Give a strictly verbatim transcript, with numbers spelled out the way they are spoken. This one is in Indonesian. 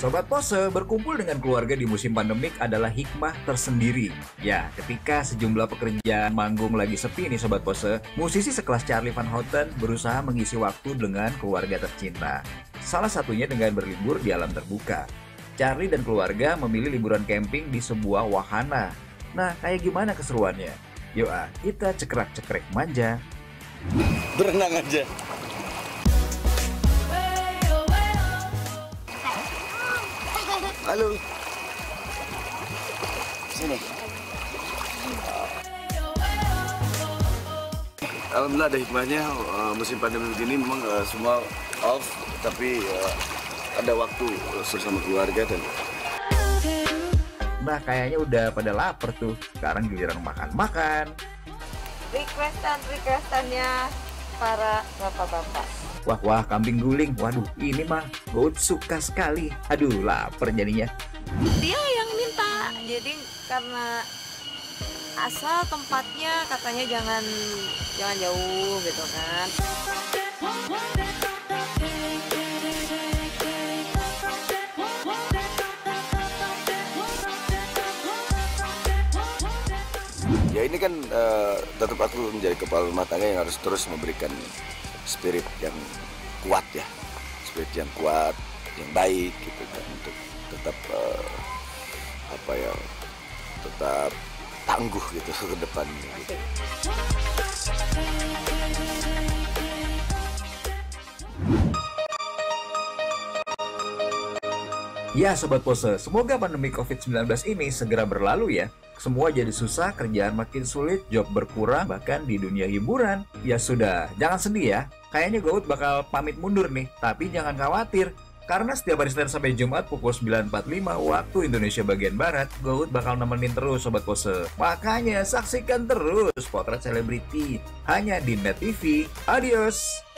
Sobat Pose, berkumpul dengan keluarga di musim pandemik adalah hikmah tersendiri. Ya, ketika sejumlah pekerjaan manggung lagi sepi nih Sobat Pose, musisi sekelas Charlie van Houten berusaha mengisi waktu dengan keluarga tercinta. Salah satunya dengan berlibur di alam terbuka. Charlie dan keluarga memilih liburan camping di sebuah wahana. Nah, kayak gimana keseruannya? Yuk ah, kita cekrek-cekrek manja. Berenang aja. Halo. Sini. Alhamdulillah ada hikmahnya, uh, musim pandemi ini memang uh, semua off, tapi uh, ada waktu uh, bersama keluarga dan. Nah, kayaknya udah pada lapar tuh. Sekarang giliran makan-makan. Requestan-requestannya para bapak-bapak. Wah wah kambing guling, waduh ini mah gue suka sekali. Aduh lapar jadinya. Dia yang minta, jadi karena asal tempatnya katanya jangan jangan jauh gitu kan. Ya ini kan uh, tetap aku menjadi kepala rumah tangga yang harus terus memberikan spirit yang kuat ya, spirit yang kuat, yang baik gitu kan, untuk tetap uh, apa ya, tetap tangguh gitu ke depannya. Gitu. Ya Sobat Pose, semoga pandemi COVID sembilan belas ini segera berlalu ya. Semua jadi susah, kerjaan makin sulit, job berkurang, bahkan di dunia hiburan. Ya sudah, jangan sedih ya. Kayaknya Gout bakal pamit mundur nih, tapi jangan khawatir. Karena setiap hari Senin sampai Jumat pukul sembilan empat puluh lima waktu Indonesia bagian Barat, Gout bakal nemenin terus Sobat Pose. Makanya saksikan terus Potret Selebriti hanya di Net T V. Adios!